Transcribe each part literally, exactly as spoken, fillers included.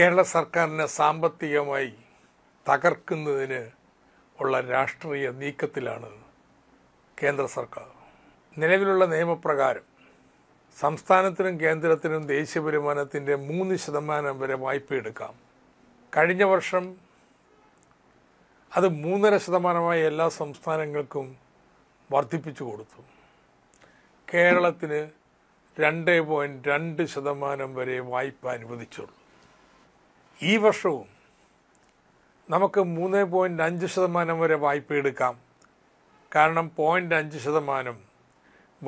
കേരള സർക്കാരിനെ സാമ്പത്തികമായി തകർക്കുന്നതിന് ഉള്ള രാഷ്ട്രീയ നീക്കത്തിലാണ് കേന്ദ്ര സർക്കാർ. നിലവിലുള്ള നിയമപ്രകാരം സംസ്ഥാനത്തിനും കേന്ദ്രത്തിനും ദേശീയ വരുമാനത്തിൻ്റെ മൂന്ന് ശതമാനം വരെ വായ്പ എടുക്കാം. കഴിഞ്ഞ വർഷം അത് മൂന്നര ശതമാനമായി എല്ലാ സംസ്ഥാനങ്ങൾക്കും വർദ്ധിപ്പിച്ചു കൊടുത്തു. കേരളത്തിന് രണ്ട് പോയിൻറ്റ് രണ്ട് ശതമാനം വരെ വായ്പ അനുവദിച്ചുള്ളൂ. ഈ വർഷവും നമുക്ക് മൂന്ന് പോയിൻറ്റ് അഞ്ച് ശതമാനം വരെ വായ്പ എടുക്കാം. കാരണം പോയിൻ്റ് അഞ്ച് ശതമാനം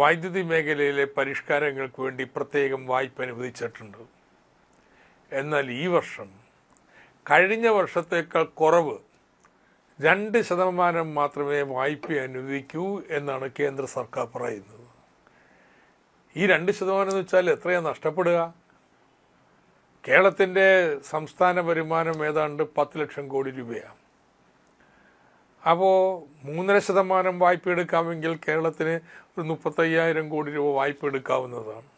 വൈദ്യുതി മേഖലയിലെ പരിഷ്കാരങ്ങൾക്ക് വേണ്ടി പ്രത്യേകം വായ്പ അനുവദിച്ചിട്ടുണ്ട്. എന്നാൽ ഈ വർഷം കഴിഞ്ഞ വർഷത്തേക്കാൾ കുറവ് രണ്ട് ശതമാനം മാത്രമേ വായ്പ അനുവദിക്കൂ എന്നാണ് കേന്ദ്ര സർക്കാർ പറയുന്നത്. ഈ രണ്ട് ശതമാനം എന്ന് വെച്ചാൽ എത്രയാണ് നഷ്ടപ്പെടുക? കേരളത്തിൻ്റെ സംസ്ഥാന വരുമാനം ഏതാണ്ട് പത്ത് ലക്ഷം കോടി രൂപയാണ്. അപ്പോൾ മൂന്നര ശതമാനം വായ്പ എടുക്കാമെങ്കിൽ കേരളത്തിന് ഒരു മുപ്പത്തയ്യായിരം കോടി രൂപ വായ്പ എടുക്കാവുന്നതാണ്.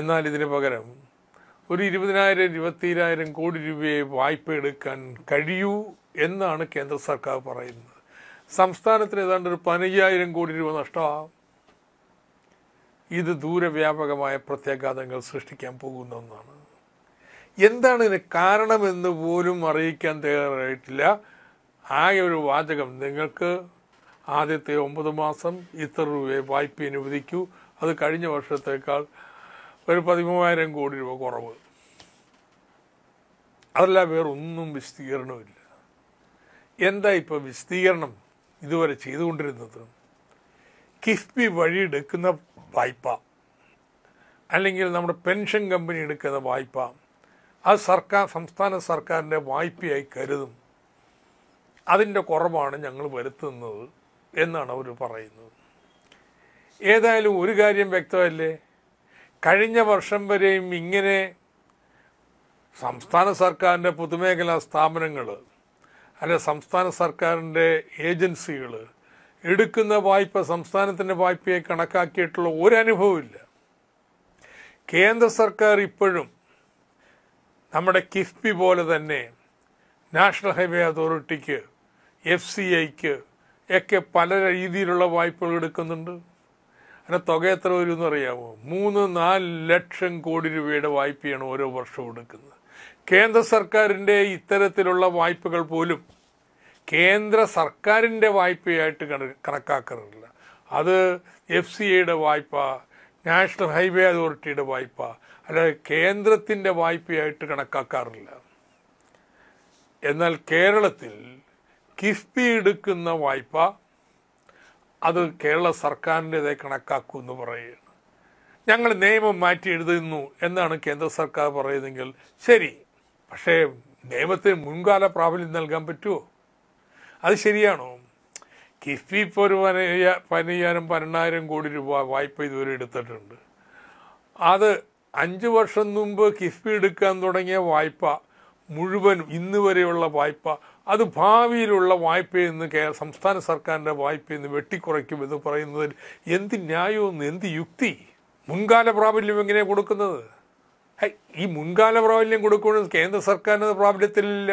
എന്നാൽ ഇതിന് പകരം ഒരു ഇരുപതിനായിരം ഇരുപത്തിരായിരം കോടി രൂപയെ വായ്പ എടുക്കാൻ കഴിയൂ എന്നാണ് കേന്ദ്ര സർക്കാർ പറയുന്നത്. സംസ്ഥാനത്തിന് ഏതാണ്ട് ഒരു പതിനയ്യായിരം കോടി രൂപ നഷ്ടമാകും. ഇത് ദൂരവ്യാപകമായ പ്രത്യാഘാതങ്ങൾ സൃഷ്ടിക്കാൻ പോകുന്ന ഒന്നാണ്. എന്താണ് ഇതിന് കാരണമെന്ന് പോലും അറിയിക്കാൻ തയ്യാറായിട്ടില്ല. ആകെ ഒരു വാചകം, നിങ്ങൾക്ക് ആദ്യത്തെ ഒമ്പത് മാസം ഇത്ര രൂപയെ വായ്പ അനുവദിക്കൂ, അത് കഴിഞ്ഞ വർഷത്തേക്കാൾ ഒരു പതിമൂവായിരം കോടി രൂപ കുറവ്. അതല്ല, വേറൊന്നും വിശദീകരണമില്ല. എന്താ ഇപ്പോൾ വിശദീകരണം ഇതുവരെ ചെയ്തുകൊണ്ടിരുന്നത്? കിഫ്ബി വഴി എടുക്കുന്ന വായ്പ അല്ലെങ്കിൽ നമ്മുടെ പെൻഷൻ കമ്പനി എടുക്കുന്ന വായ്പ അത് സർക്കാർ സംസ്ഥാന സർക്കാരിൻ്റെ വായ്പയായി കരുതും. അതിൻ്റെ കുറവാണ് ഞങ്ങൾ വരുത്തുന്നത് എന്നാണ് അവർ പറയുന്നത്. ഏതായാലും ഒരു കാര്യം വ്യക്തമല്ലേ, കഴിഞ്ഞ വർഷം വരെയും ഇങ്ങനെ സംസ്ഥാന സർക്കാരിൻ്റെ പൊതുമേഖലാ സ്ഥാപനങ്ങൾ അല്ലെങ്കിൽ സംസ്ഥാന സർക്കാരിൻ്റെ ഏജൻസികൾ എടുക്കുന്ന വായ്പ സംസ്ഥാനത്തിൻ്റെ വായ്പയെ കണക്കാക്കിയിട്ടുള്ള ഒരനുഭവമില്ല. കേന്ദ്ര സർക്കാർ ഇപ്പോഴും നമ്മുടെ കിഫ്ബി പോലെ തന്നെ നാഷണൽ ഹൈവേ അതോറിറ്റിക്ക്, എഫ് സി ഐക്ക് ഒക്കെ പല രീതിയിലുള്ള വായ്പകൾ എടുക്കുന്നുണ്ട്. അതിന് തുക എത്ര വരുമെന്ന് അറിയാമോ? മൂന്ന് നാല് ലക്ഷം കോടി രൂപയുടെ വായ്പയാണ് ഓരോ വർഷവും എടുക്കുന്നത്. കേന്ദ്ര സർക്കാരിൻ്റെ ഇത്തരത്തിലുള്ള വായ്പകൾ പോലും കേന്ദ്ര സർക്കാരിൻ്റെ വായ്പയായിട്ട് കണക്കാക്കാറില്ല. അത് എഫ് സി ഐയുടെ വായ്പ, നാഷണൽ ഹൈവേ അതോറിറ്റിയുടെ വായ്പ, അല്ലാതെ കേന്ദ്രത്തിൻ്റെ വായ്പയായിട്ട് കണക്കാക്കാറില്ല. എന്നാൽ കേരളത്തിൽ കിഫ്ബി എടുക്കുന്ന വായ്പ അത് കേരള സർക്കാരിൻ്റേതായി കണക്കാക്കുമെന്ന് പറയുകയാണ്. ഞങ്ങൾ നിയമം മാറ്റി എഴുതുന്നു എന്നാണ് കേന്ദ്ര സർക്കാർ പറയുന്നതെങ്കിൽ ശരി, പക്ഷേ നിയമത്തിന് മുൻകാല പ്രാബല്യം നൽകാൻ പറ്റുമോ? അത് ശരിയാണോ? കിഫ്ബി ഇപ്പോൾ ഒരു പതിനയ്യ പതിനയ്യായിരം പതിനെണ്ണായിരം കോടി രൂപ വായ്പ ഇതുവരെ എടുത്തിട്ടുണ്ട്. അത് അഞ്ച് വർഷം മുമ്പ് കിഫ്ബി എടുക്കാൻ തുടങ്ങിയ വായ്പ മുഴുവൻ ഇന്ന് വരെയുള്ള വായ്പ അത് ഭാവിയിലുള്ള വായ്പയിൽ നിന്ന് സംസ്ഥാന സർക്കാരിൻ്റെ വായ്പയിൽ നിന്ന് വെട്ടിക്കുറയ്ക്കുമെന്ന് പറയുന്നതിൽ എന്ത് ന്യായമെന്ന്, എന്ത് യുക്തി? മുൻകാല പ്രാബല്യം എങ്ങനെയാണ് കൊടുക്കുന്നത്? ഈ മുൻകാല പ്രാബല്യം കൊടുക്കുന്നത് കേന്ദ്ര സർക്കാരിൻ്റെ പ്രാബല്യത്തിലില്ല.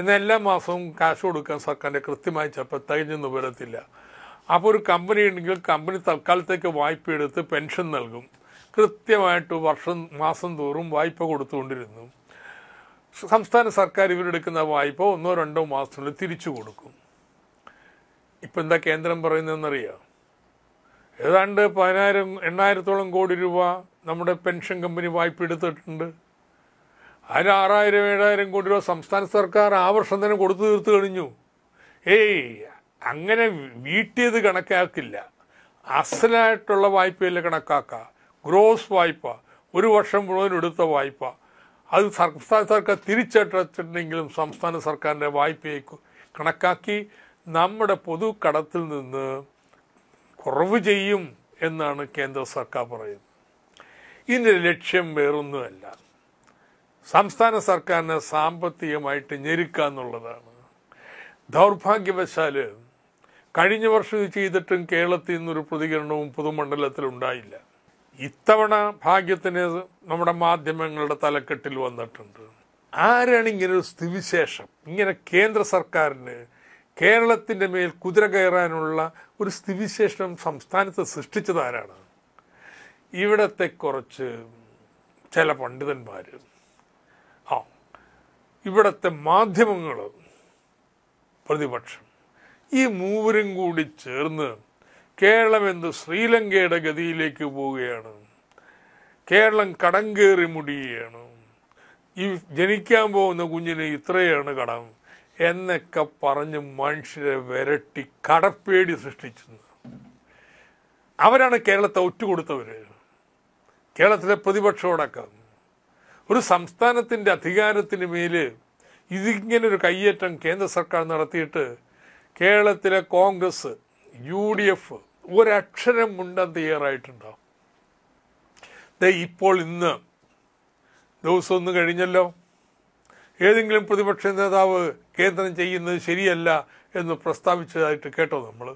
എന്നാൽ എല്ലാ മാസവും കാശ് കൊടുക്കാൻ സർക്കാരിൻ്റെ കൃത്യമായി ചിലപ്പോൾ തികഞ്ഞെന്ന് വരത്തില്ല. അപ്പോൾ ഒരു കമ്പനി ഉണ്ടെങ്കിൽ കമ്പനി തൽക്കാലത്തേക്ക് വായ്പ എടുത്ത് പെൻഷൻ നൽകും. കൃത്യമായിട്ട് വർഷം മാസം തോറും വായ്പ കൊടുത്തുകൊണ്ടിരുന്നു. സംസ്ഥാന സർക്കാർ ഇവരെടുക്കുന്ന വായ്പ ഒന്നോ രണ്ടോ മാസത്തിനുള്ളിൽ തിരിച്ചു കൊടുക്കും. ഇപ്പം എന്താ കേന്ദ്രം പറയുന്നതെന്നറിയാം? ഏതാണ്ട് പതിനായിരം എണ്ണായിരത്തോളം കോടി രൂപ നമ്മുടെ പെൻഷൻ കമ്പനി വായ്പ എടുത്തിട്ടുണ്ട്. അതിൽ ആറായിരം ഏഴായിരം കോടി രൂപ സംസ്ഥാന സർക്കാർ ആ വർഷം തന്നെ കൊടുത്തു തീർത്ത് കഴിഞ്ഞു. ഏയ് അങ്ങനെ വീട്ടിയത് കണക്കാക്കില്ല. അസലായിട്ടുള്ള വായ്പയിൽ കണക്കാക്കുക. ഗ്രോസ് വായ്പ, ഒരു വർഷം മുഴുവൻ എടുത്ത വായ്പ, അത് സംസ്ഥാന സർക്കാർ തിരിച്ചടച്ചിട്ടുണ്ടെങ്കിലും സംസ്ഥാന സർക്കാരിൻ്റെ വായ്പയെ കണക്കാക്കി നമ്മുടെ പൊതു കടത്തിൽ നിന്ന് കുറവ് ചെയ്യും എന്നാണ് കേന്ദ്ര സർക്കാർ പറയുന്നത്. ഇതിൻ്റെ ലക്ഷ്യം വേറൊന്നുമല്ല, സംസ്ഥാന സർക്കാരിനെ സാമ്പത്തികമായിട്ട് ഞെരുക്കുക എന്നുള്ളതാണ്. ദൗർഭാഗ്യവശാൽ കഴിഞ്ഞ വർഷം ചെയ്തിട്ടും കേരളത്തിൽ നിന്നൊരു പ്രതികരണവും പൊതുമണ്ഡലത്തിലുണ്ടായില്ല. ഇത്തവണ ഭാഗ്യത്തിന് നമ്മുടെ മാധ്യമങ്ങളുടെ തലക്കെട്ടിൽ വന്നിട്ടുണ്ട്. ആരാണ് ഇങ്ങനൊരു സ്ഥിതിവിശേഷം, ഇങ്ങനെ കേന്ദ്ര സർക്കാരിന് കേരളത്തിൻ്റെ മേൽ കുതിര കയറാനുള്ള ഒരു സ്ഥിതിവിശേഷം സംസ്ഥാനത്ത് സൃഷ്ടിച്ചത് ആരാണ്? ഇവിടത്തെ കുറച്ച് ചില പണ്ഡിതന്മാർ, ആ ഇവിടത്തെ മാധ്യമങ്ങൾ, പ്രതിപക്ഷം, ഈ മൂവരും കൂടി ചേർന്ന് കേരളം എന്ത് ശ്രീലങ്കയുടെ ഗതിയിലേക്ക് പോവുകയാണ്, കേരളം കടം കയറി മുടിയുകയാണ്, ഈ ജനിക്കാൻ പോകുന്ന കുഞ്ഞിന് ഇത്രയാണ് കടം എന്നൊക്കെ പറഞ്ഞ് മനുഷ്യരെ വിരട്ടി കടപ്പേടി സൃഷ്ടിച്ചു. അവരാണ് കേരളത്തെ ഒറ്റുകൊടുത്തവർ. കേരളത്തിലെ പ്രതിപക്ഷമടക്കം ഒരു സംസ്ഥാനത്തിൻ്റെ അധികാരത്തിന് മേൽ ഇതിങ്ങനൊരു കയ്യേറ്റം കേന്ദ്ര സർക്കാർ നടത്തിയിട്ട് കേരളത്തിലെ കോൺഗ്രസ്, യു ഡി എഫ് ഒരക്ഷരം മുണ്ടാൻ തയ്യാറായിട്ടുണ്ടാവും. ഇപ്പോൾ ഇന്ന് ദിവസം ഒന്ന് കഴിഞ്ഞല്ലോ, ഏതെങ്കിലും പ്രതിപക്ഷ നേതാവ് കേന്ദ്രം ചെയ്യുന്നത് ശരിയല്ല എന്ന് പ്രസ്താവിച്ചതായിട്ട് കേട്ടോ നമ്മൾ?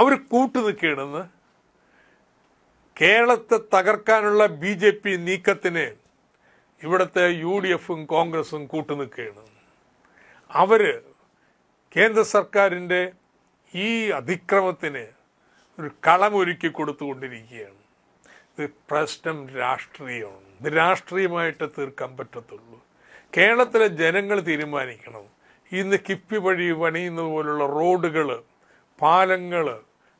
അവർ കൂട്ടു നിൽക്കുകയാണെന്ന് കേരളത്തെ തകർക്കാനുള്ള ബി ജെ പി നീക്കത്തിന് ഇവിടുത്തെ യു ഡി എഫും കോൺഗ്രസും കൂട്ടു നിൽക്കുകയാണ്. അവർ കേന്ദ്ര സർക്കാരിൻ്റെ ഈ അതിക്രമത്തിന് ഒരു കളമൊരുക്കി കൊടുത്തുകൊണ്ടിരിക്കുകയാണ്. ഇത് പ്രശ്നം രാഷ്ട്രീയമാണ്. ഇത് രാഷ്ട്രീയമായിട്ട് തീർക്കാൻ പറ്റത്തുള്ളൂ. കേരളത്തിലെ ജനങ്ങൾ തീരുമാനിക്കണം. ഇന്ന് കിപ്പി വഴി പണിയുന്നത് പോലുള്ള റോഡുകൾ, പാലങ്ങൾ,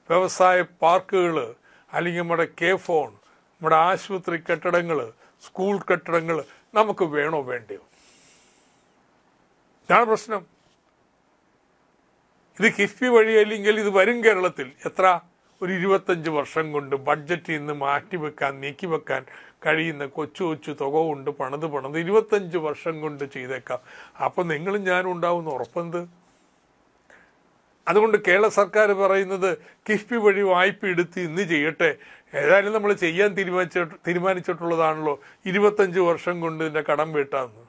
വ്യവസായ പാർക്കുകൾ, അല്ലെങ്കിൽ നമ്മുടെ കെ ഫോൺ, നമ്മുടെ ആശുപത്രി കെട്ടിടങ്ങൾ, സ്കൂൾ കെട്ടിടങ്ങൾ നമുക്ക് വേണോ വേണ്ടയോ? ഇതാണ് പ്രശ്നം. ഇത് കിഫ്ബി വഴി അല്ലെങ്കിൽ ഇത് വരും കേരളത്തിൽ എത്ര ഒരു ഇരുപത്തഞ്ച് വർഷം കൊണ്ട് ബഡ്ജറ്റിൽ നിന്ന് മാറ്റിവെക്കാൻ നീക്കിവെക്കാൻ കഴിയുന്ന കൊച്ചു കൊച്ചു തുക കൊണ്ട് പണത് പണത് ഇരുപത്തഞ്ച് വർഷം കൊണ്ട് ചെയ്തേക്കാം. അപ്പം നിങ്ങളും ഞാനും ഉണ്ടാവുന്ന ഉറപ്പെന്ത്? അതുകൊണ്ട് കേരള സർക്കാർ പറയുന്നത് കിഫ്ബി വഴി വായ്പ എടുത്ത് ഇന്ന് ചെയ്യട്ടെ, ഏതായാലും നമ്മൾ ചെയ്യാൻ തീരുമാനിച്ച തീരുമാനിച്ചിട്ടുള്ളതാണല്ലോ ഇരുപത്തഞ്ച് വർഷം കൊണ്ട് ഇതിൻ്റെ കടം വീട്ടാന്ന്.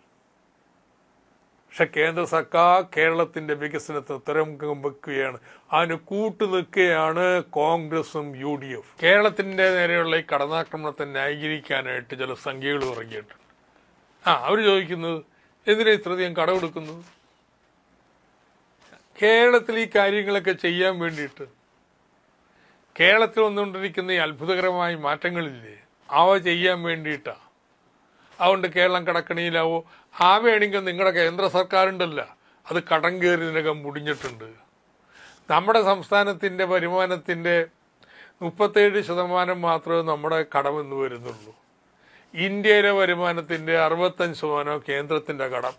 പക്ഷെ കേന്ദ്ര സർക്കാർ കേരളത്തിൻ്റെ വികസനത്തെ തുരങ്കം വെക്കുകയാണ്. അതിന് കൂട്ടുനിൽക്കുകയാണ് കോൺഗ്രസും യു ഡി എഫ്. കേരളത്തിൻ്റെ നേരെയുള്ള ഈ കടന്നാക്രമണത്തെ ന്യായീകരിക്കാനായിട്ട് ചില സംഖ്യകൾ ഇറങ്ങിയിട്ടുണ്ട്. ആ അവർ ചോദിക്കുന്നത് എന്തിനാ ഇത്രയധികം കടമെടുക്കുന്നത്? കേരളത്തിൽ ഈ കാര്യങ്ങളൊക്കെ ചെയ്യാൻ വേണ്ടിയിട്ട് കേരളത്തിൽ വന്നുകൊണ്ടിരിക്കുന്ന ഈ അത്ഭുതകരമായ മാറ്റങ്ങളില്ലേ, അവ ചെയ്യാൻ വേണ്ടിയിട്ടാണ്. അതുകൊണ്ട് കേരളം കടക്കണിയിലാവോ? ആ വേണമെങ്കിൽ നിങ്ങളുടെ കേന്ദ്ര സർക്കാരുണ്ടല്ല, അത് കടം കയറി ഇതിനകം മുടിഞ്ഞിട്ടുണ്ട്. നമ്മുടെ സംസ്ഥാനത്തിൻ്റെ വരുമാനത്തിൻ്റെ മുപ്പത്തേഴ് ശതമാനം മാത്രമേ നമ്മുടെ കടമെന്ന് വരുന്നുള്ളൂ. ഇന്ത്യയിലെ വരുമാനത്തിൻ്റെ അറുപത്തഞ്ച് ശതമാനം കേന്ദ്രത്തിൻ്റെ കടം.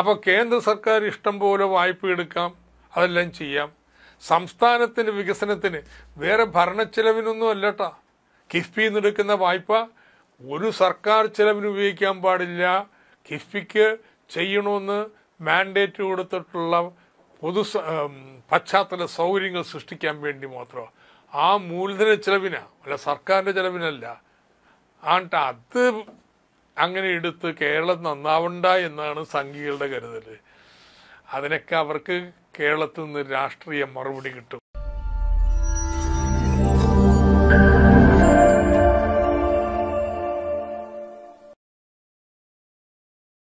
അപ്പോൾ കേന്ദ്ര സർക്കാർ ഇഷ്ടം പോലെ വായ്പ എടുക്കാം, അതെല്ലാം ചെയ്യാം. സംസ്ഥാനത്തിൻ്റെ വികസനത്തിന് വേറെ ഭരണച്ചെലവിനൊന്നും അല്ലട്ടാ കിഫ്ബിയിൽ നിന്നെടുക്കുന്ന വായ്പ. ഒരു സർക്കാർ ചെലവിന് ഉപയോഗിക്കാൻ പാടില്ല. കിഫ്ബിക്ക് ചെയ്യണമെന്ന് മാൻഡേറ്റ് കൊടുത്തിട്ടുള്ള പൊതു പശ്ചാത്തല സൗകര്യങ്ങൾ സൃഷ്ടിക്കാൻ വേണ്ടി മാത്രമാണ്. ആ മൂലധന ചെലവിനാണ്, അല്ല സർക്കാരിൻ്റെ ചെലവിനല്ല. ആണ്ട് അത് അങ്ങനെ എടുത്ത് കേരളം നന്നാവണ്ട എന്നാണ് സംഘികളുടെ കരുതൽ. അതിനൊക്കെ അവർക്ക് കേരളത്തിൽ നിന്ന് രാഷ്ട്രീയ മറുപടി കിട്ടും.